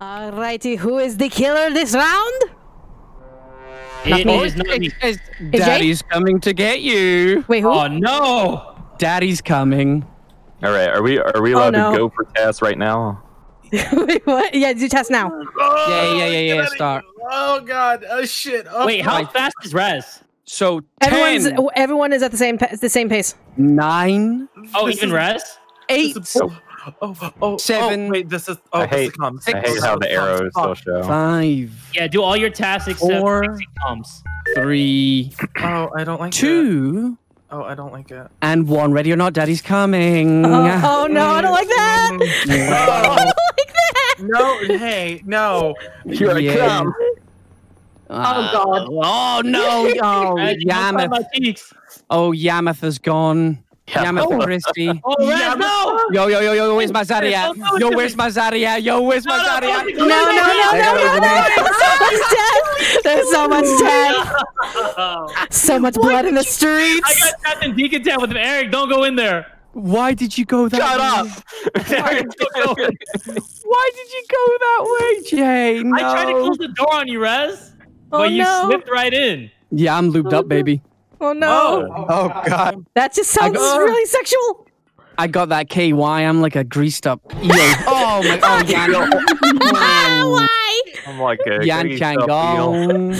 Alrighty, who is the killer this round? It is Daddy's coming to get you. Wait, who? Oh no! Daddy's coming. All right, are we allowed to go for tasks right now? Wait, what? Yeah, do tasks now. Oh, yeah. Start. Oh god! Oh shit! Oh, wait, how fast is Raz? So everyone is at the same pace. 9. Oh, even Raz. 8. Oh, 7. Oh, wait, this is. Oh, I hate how the arrows still show. 5. Yeah, do all your tasks except 4. 3. Oh, I don't like 2. That. Oh, I don't like it. And 1. Ready or not, Daddy's coming. Oh no, I don't like that. No. I don't like that. No, hey, no. Here I come. Oh, God. Oh, no. Oh, Yamath. Oh, Yamath is gone. Yamath Christie. Oh, Raz, no. Yo, where's my Zarya? Yo, where's my Zarya? No. There's so much death. So much blood in the streets. I got Captain Deacon down with him. Eric, don't go in there. Why did you go that way? Shut up. Why did you go that way, Jay? No. I tried to close the door on you, Raz. But you slipped right in. Yeah, I'm looped up, baby. Oh no! Oh god! That just sounds really sexual. I got that KY. I'm like a greased up. Oh my! Oh Yan! Why? I'm like a greased up Yan.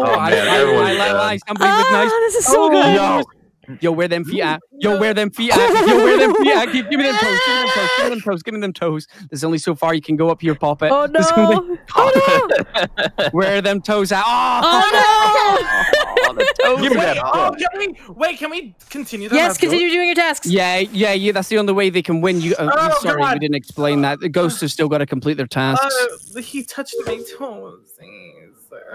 I lie. Somebody with nice. This is so good. Yo, where them feet at? Yo, where them feet at? Yo, where them feet at? Give me them toes. Give me them toes. There's only so far you can go up here, Pop It. Oh no! Where are them toes at? Oh no! Wait, can we continue? Yes, continue doing your tasks. Yeah. That's the only way they can win. I'm sorry, we didn't explain that. The ghosts have still got to complete their tasks. He touched my toes.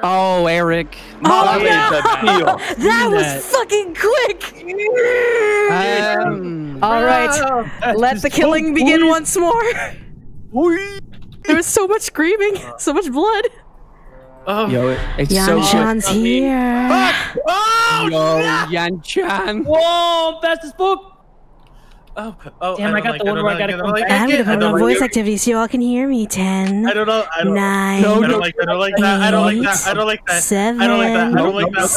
Oh, Eric. Oh, no. That was fucking quick. All right. Let the killing begin once more. There was so much screaming. So much blood. Yo, it's Yan-chan's so here. Fuck. Oh, yo, Yan-chan. Whoa, fast as fuck. Oh, damn, I got the one where I gotta come back. I'm gonna put on voice activity so you all can hear me. 10. I don't know. 9. I don't like that. I don't like that. 7. I don't like that.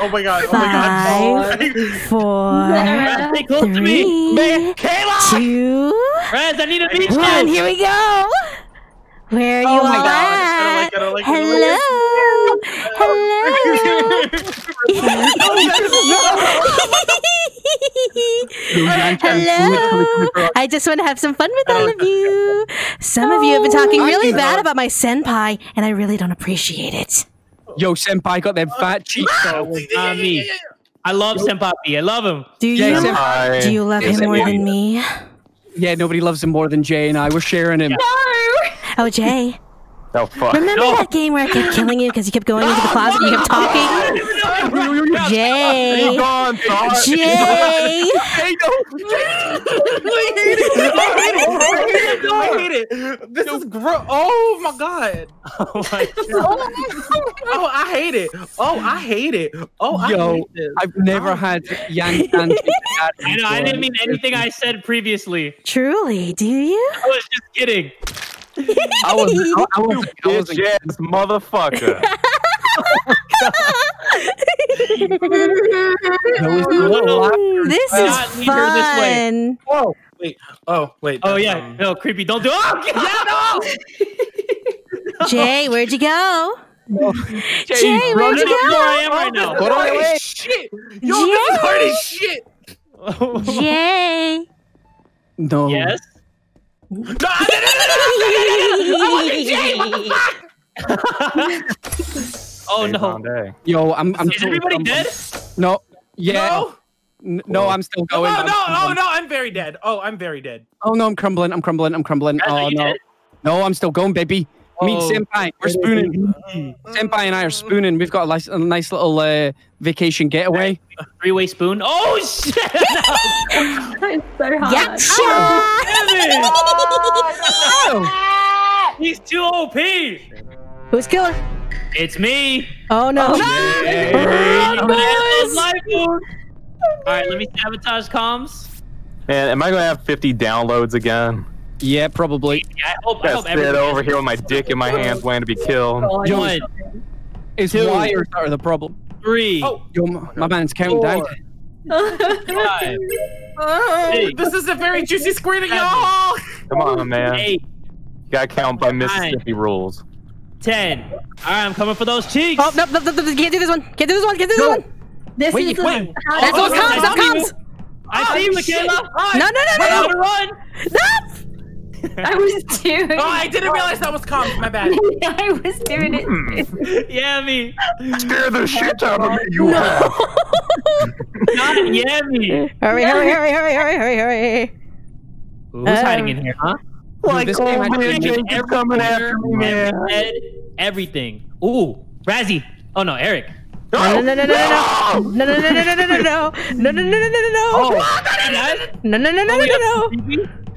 Oh my god. 5. 4. 3. 2. Raz, I need a beach. 1. Here we go. Where are you at? Hello. Hello. I just want to have some fun with all of you. Some of you have been talking really bad about my senpai, and I really don't appreciate it. Yo, senpai got them fat cheeks. I love senpai. I love him. Do you love him more than me? Yeah, nobody loves him more than Jay and I. We're sharing him. No. Oh, Jay. Oh, fuck. Remember that game where I kept killing you because you kept going into the closet and you kept talking? Jay. Jay. I hate it. This is gross. Oh, my God. Oh, my God. Oh, I hate it. Oh, I hate this. I've never had Yan-chan. I didn't mean anything I said previously. Truly, do you? I was just kidding. I was a bitch ass motherfucker. This is fun. Oh wait. Oh yeah. No, creepy. Don't do. Oh no. Jay, where'd you go? Jay, where'd you go? I am right now. Holy shit. Yo, this is hard as shit. Jay. No. Yes. Oh no! Yo, is everybody dead? No. Yeah. No, I'm still going. No! I'm very dead. Oh no, I'm crumbling. Oh no! No, I'm still going, baby. Meet senpai. We're spooning. Senpai and I are spooning. We've got a nice little vacation getaway. 3-way spoon. Oh shit! It's so hard. Gotcha. Oh, he's too OP. Who's killer? It's me. Oh no! Hey. All right, let me sabotage comms. Man, am I gonna have 50 downloads again? Yeah, probably. Yeah, I hope everyone over here with my dick in my hand, waiting to be killed. One. It's wires that are the problem. Three. Oh, my man's counting down. Five. Eight, this is a very juicy screening, y'all. Come on, man. Eight. You gotta count by Mississippi rules. 10. All right, I'm coming for those cheeks. Oh, no, can't do this one. Can't do this one. Can't do this one. This is the one. That's what comes. That comes. I see you, Michaela. No. I'm gonna run. I was doing. Oh, I didn't realize that was comms. My bad. I was doing it. Yammy. Scare the shit out of me, you have. Not Yammy. Hurry. Who's hiding in here, huh? Like, dude, this coming after me, man. Everything. Ooh, Razzie. Oh no, Eric. No.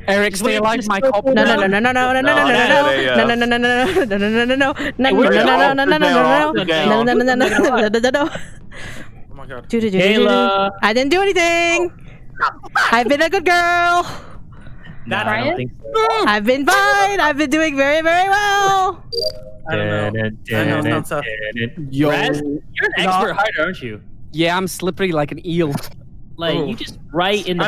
Eric, stay alive, my cop. No. Oh my god. I didn't do anything. I've been a good girl. I've been fine. I've been doing very, very well. I don't know. I know it's not tough. Yo, Raz, you're an expert hider, aren't you? Yeah, I'm slippery like an eel. Like you just right in the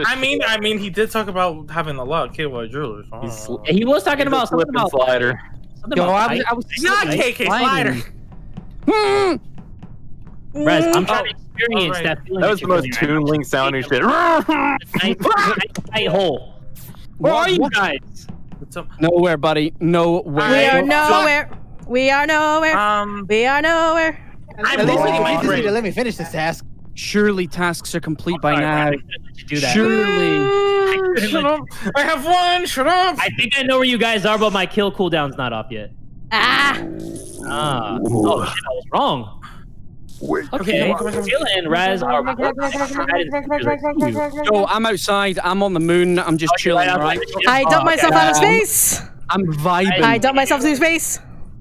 I mean, he did talk about having a lot of KY drillers. Oh. He was talking about something about slider. Something about I was not KK slider. Raz, I'm trying to experience that feeling. That was the most toon-link sounding shit. Tight hole. Where are you guys? Nowhere, buddy. Nowhere. We are nowhere. We are nowhere. We are nowhere. I'm losing my brain. Let me finish this task. Surely tasks are complete by now. Surely. Shut up. I have one. Shut up. I think I know where you guys are, but my kill cooldown's not off yet. Oh shit! I was wrong. Wait. Okay. And Raz are. Yo, I'm outside. I'm on the moon. I'm just chilling. Right? I dumped myself out of space. I'm vibing. I dumped myself through space.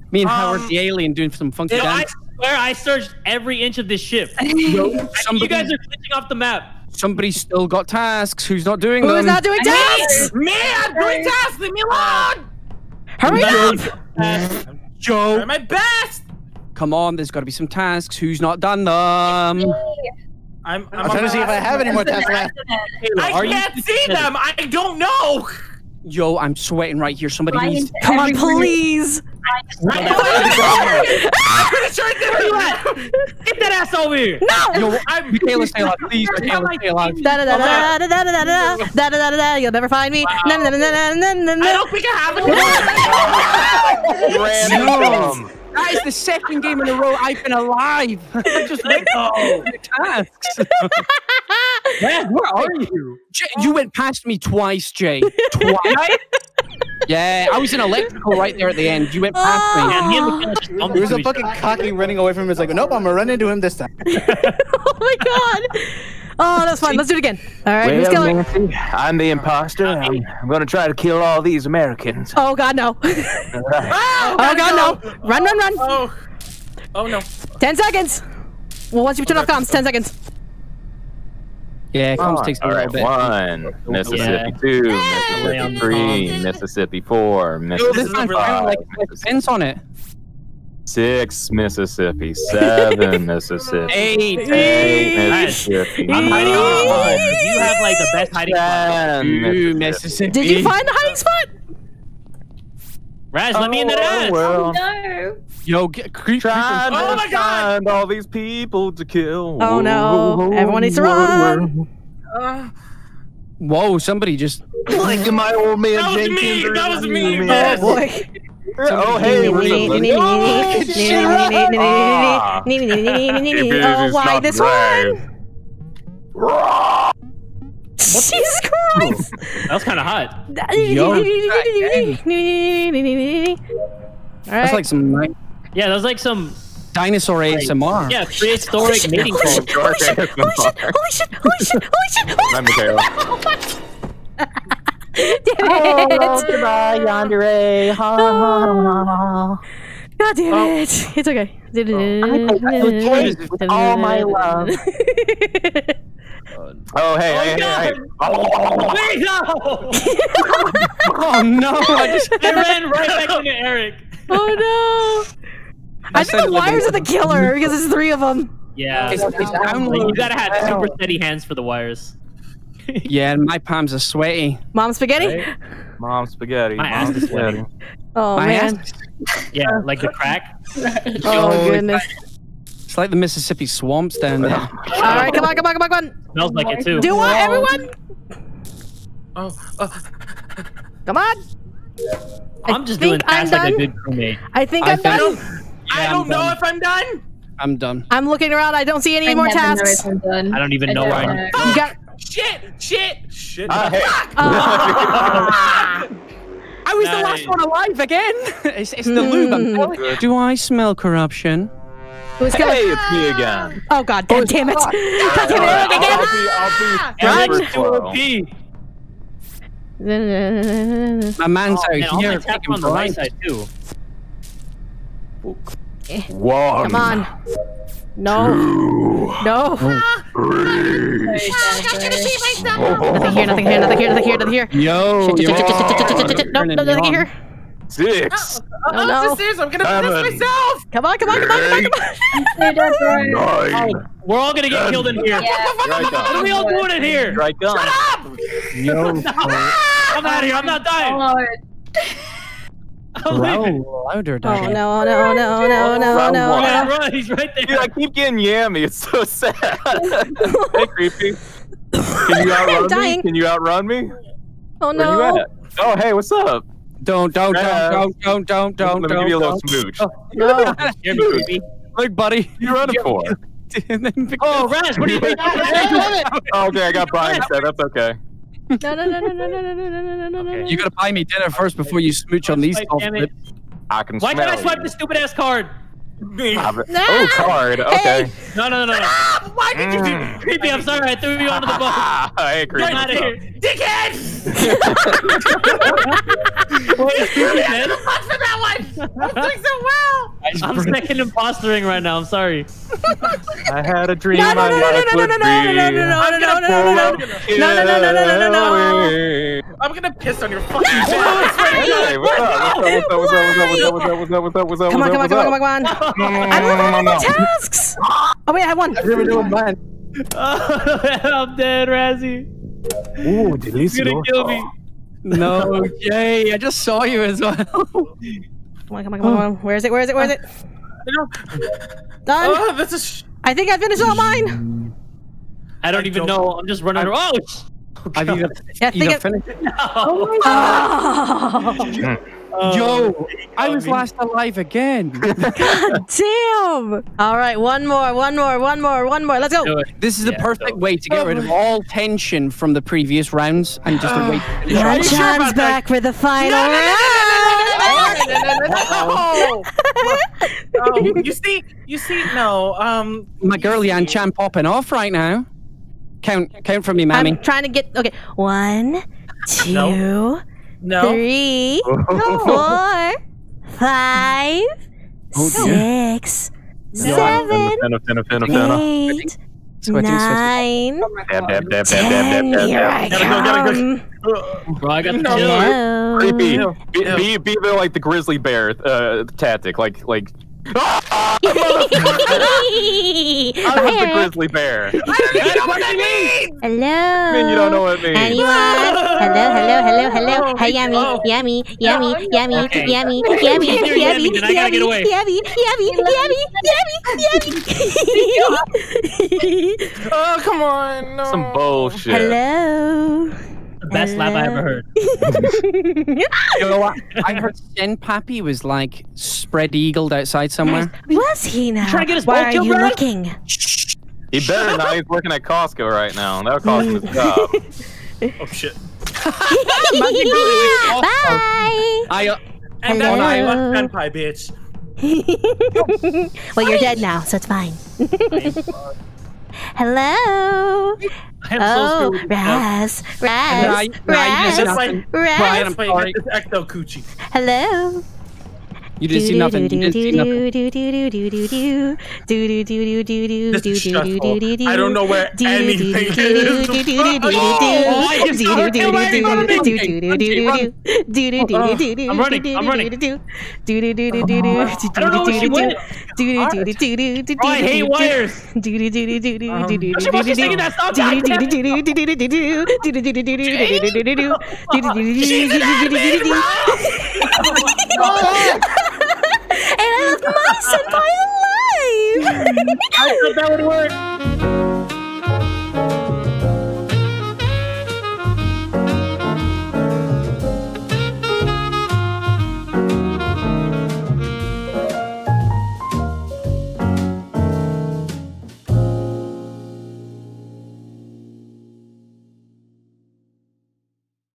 Me and Howard the alien doing some funky dance. Where I searched every inch of this ship. You guys are glitching off the map. Somebody's still got tasks. Who's not doing them? Who's not doing tasks? Me! I'm doing tasks! Leave me alone! Hurry up! Joe! I'm my best! Come on, there's got to be some tasks. Who's not done them? I'm trying to see if I have any more tasks left. I can't see them! I don't know! Yo, I'm sweating right here. Somebody needs. Come on, please! I'm pretty sure it's everywhere! Get that ass over here! No! Yo, Michaela, stay alive. Please, Michaela, stay alive. You'll never find me. I don't think I have a That is the second game in a row I've been alive. Just went the tasks. Man, where are you? You went past me twice, Jay. Twice? Yeah, I was in electrical right there at the end. You went past me. Yeah, there was a fucking cocky running away from him. It's like, nope, I'm gonna run into him this time. Oh my god. Oh, that's fun. Let's do it again. All right, who's killing? I'm the imposter. I'm gonna try to kill all these Americans. Oh god, no. Oh god, no. Run. Oh no. 10 seconds. Well, once you turn off comms, 10 seconds. Yeah, comms takes a little bit. One, Mississippi 2, Mississippi 3, Mississippi 4, Mississippi 5, depends on it. 6 Mississippi, 7 Mississippi, 8 Mississippi. I'm hiding spot. You have like the best hiding spot. Mississippi. Did you find the hiding spot? Raz, let me in that ass. Well. Oh no. Yo, creep. Oh my god! Find all these people to kill. Oh no! Everyone needs to run. Whoa! Somebody just. Like my old man. That was me. Yes. Oh boy. Oh, hey, oh, why this one? Jesus Christ! That was kind of hot. That's like some... Yeah, that was like some... Dinosaur ASMR. Yeah, prehistoric mating call. Holy shit! Oh, goodbye, yandere. God damn it. It's okay. I play with all my love. Oh, hey, wait, no! Oh, no, I ran right back into Eric. Oh, no. I think the wires are the killer, because there's three of them. Yeah. You gotta have super steady hands for the wires. Yeah, and my palms are sweaty. Mom spaghetti? Right? Mom spaghetti. My ass is sweaty. Oh, my man. Yeah, like the crack. Oh, goodness. It's like the Mississippi swamps down there. All right, come on, come on, come on, come on. Smells like it, too. Do I, everyone? Oh, come on. I'm just doing fast like a good crewmate. I think I'm done. I don't know if I'm done. I'm done. I'm looking around. I don't see any more tasks. I don't even know where I am. Shit! Shit! Shit! Fuck! I was the last one alive again. It's the lube. I'm telling you. Do I smell corruption? Who's going? Hey, it's me again. Oh god! Damn, damn it! God damn it again! I'll be run. My man's out here. Tapping on the right side too. One. Come on. No. Two, no. Three. Oh, gosh, I see myself. Nothing here, nothing here, nothing here, nothing here, nothing here. Yo. No, nothing here. Six. Oh, no. I'm gonna do this myself. Come on, come on, come on, come on. Nine. We're all gonna get killed in here. What are we all doing in here? Shut up! No. I'm out of here. I'm not dying. Oh, Lord. Louder, oh no, no, no, no, no, no. Yeah, run. He's right there. Dude, I keep getting yammy. It's so sad. Hey, Creep-P. Can you outrun me? Can you outrun me? Oh no. Where you at? Oh hey, what's up? Don't. Let me give you a little smooch. Oh, no. Smooch. Look, buddy, you're running for. Oh, Raz, what are you doing? Oh, okay, I got Bryan instead. That's okay. No. You gotta buy me dinner first before you smooch on these. I can. Why can't I swipe the stupid ass card? Oh, card. Okay. No. Why did you do Creep-P? I'm sorry. I threw you onto the boat. Hey, Creep-P. Get out of here, dickhead! What is Creep-P, man? So much for that one. I was doing so well. I'm second impostering right now. I'm sorry. I had a dream. No. I'm gonna piss on your fucking face. Hey, what's up? What's up? Come on. I'm looking at my tasks. Oh wait, I have one. I've doing mine. I'm dead, Razzie. Ooh, Delisa. You're gonna kill me. No, Jay. I just saw you as well. Come on. Where is it? No. Done. Oh, this is. I think I finished all mine. I don't even know. I'm just running. Oh. I've either finished it. No. Oh, my God. Yo, I was last alive again. God damn. All right, one more. Let's go. This is the perfect way to get rid of all tension from the previous rounds and just wait. John's back for the final round. You see, my girly and champ popping off right now. Count from me, Mammy. I'm trying to get. Okay, 1, 2, no. 3, 4, 5, 6, 7, 8, 9, 10. Here I come. Bro, I got the kill. Creep-P. Be like the grizzly bear tactic, like. I was the grizzly bear. I don't know what that means. Hello. Man, you don't know what it means. Hello. Hi, yummy. I gotta get away. Yummy. Oh, come on. No. Some bullshit. Hello. The best laugh I ever heard. You know what? I heard Sin Pappy was like spread-eagled outside somewhere. Was he now? Why are you looking? Shh. He better not. He's working at Costco right now. That'll cost him his job. Oh shit. Bye. And then I left Senpai, bitch. Well, you're dead now, so it's fine. Hello. Oh, Raz. Hello. You didn't see nothing. You didn't see nothing. This is stressful. I don't know where anything is. Oh, I can stop. I'm running. I don't know where she went. Oh, I hate wires. She must be singing that song. She's an enemy, bro. And I left my senpai alive! I thought that would work!